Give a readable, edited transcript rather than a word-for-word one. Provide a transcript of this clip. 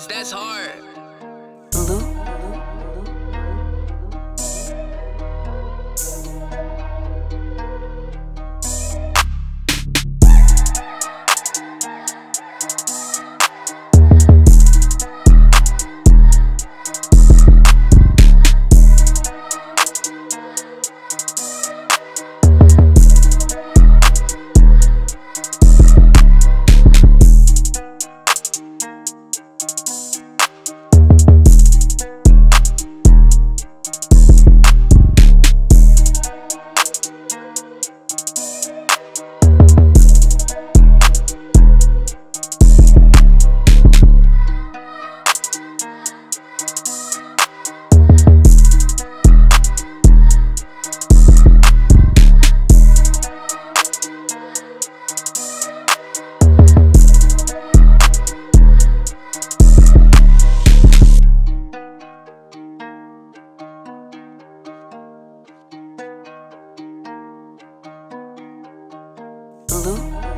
Cause that's hard. Bleu. Bleu.